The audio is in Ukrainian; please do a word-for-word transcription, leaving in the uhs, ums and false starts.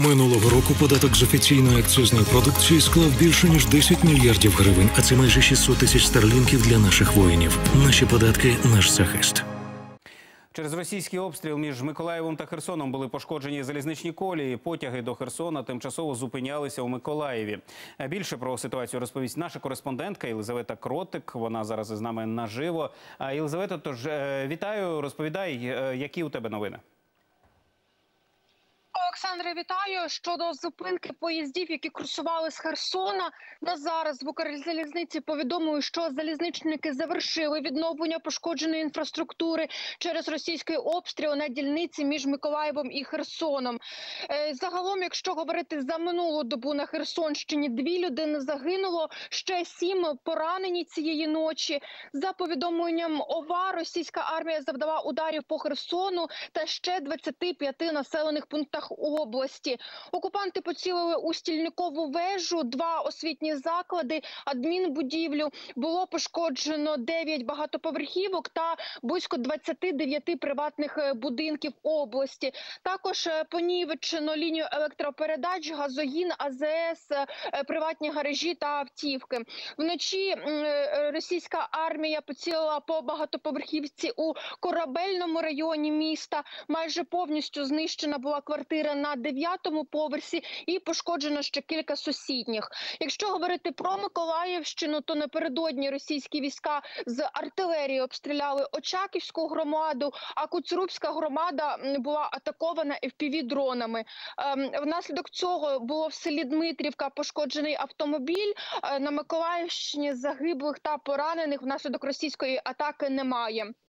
Минулого року податок з офіційної акцизної продукції склав більше, ніж десять мільярдів гривень, а це майже шістсот тисяч старлінків для наших воїнів. Наші податки – наш захист. Через російський обстріл між Миколаєвом та Херсоном були пошкоджені залізничні колії. Потяги до Херсона тимчасово зупинялися у Миколаєві. Більше про ситуацію розповість наша кореспондентка Єлизавета Кротик. Вона зараз із нами наживо. Єлизавета, тож вітаю, розповідай, які у тебе новини? Олександре, вітаю. Щодо зупинки поїздів, які курсували з Херсона, на зараз в Укрзалізниці повідомили, що залізничники завершили відновлення пошкодженої інфраструктури через російський обстріл на дільниці між Миколаєвом і Херсоном. Загалом, якщо говорити за минулу добу на Херсонщині, дві людини загинуло, ще сім поранені цієї ночі. За повідомленням ОВА, російська армія завдала ударів по Херсону та ще двадцяти п'яти населених пунктах області. Окупанти поцілили у стільникову вежу, два освітні заклади, адмінбудівлю. Було пошкоджено дев'ять багатоповерхівок та близько двадцяти дев'яти приватних будинків області. Також понівечено лінію електропередач, газогін, АЗС, приватні гаражі та автівки. Вночі російська армія поцілила по багатоповерхівці у Корабельному районі міста. Майже повністю знищена була квартира на дев'ятому поверсі і пошкоджено ще кілька сусідніх. Якщо говорити про Миколаївщину, то напередодні російські війська з артилерії обстріляли Очаківську громаду, а Куцурубська громада була атакована еф пі ві-дронами. Внаслідок цього було в селі Дмитрівка пошкоджений автомобіль. На Миколаївщині загиблих та поранених внаслідок російської атаки немає.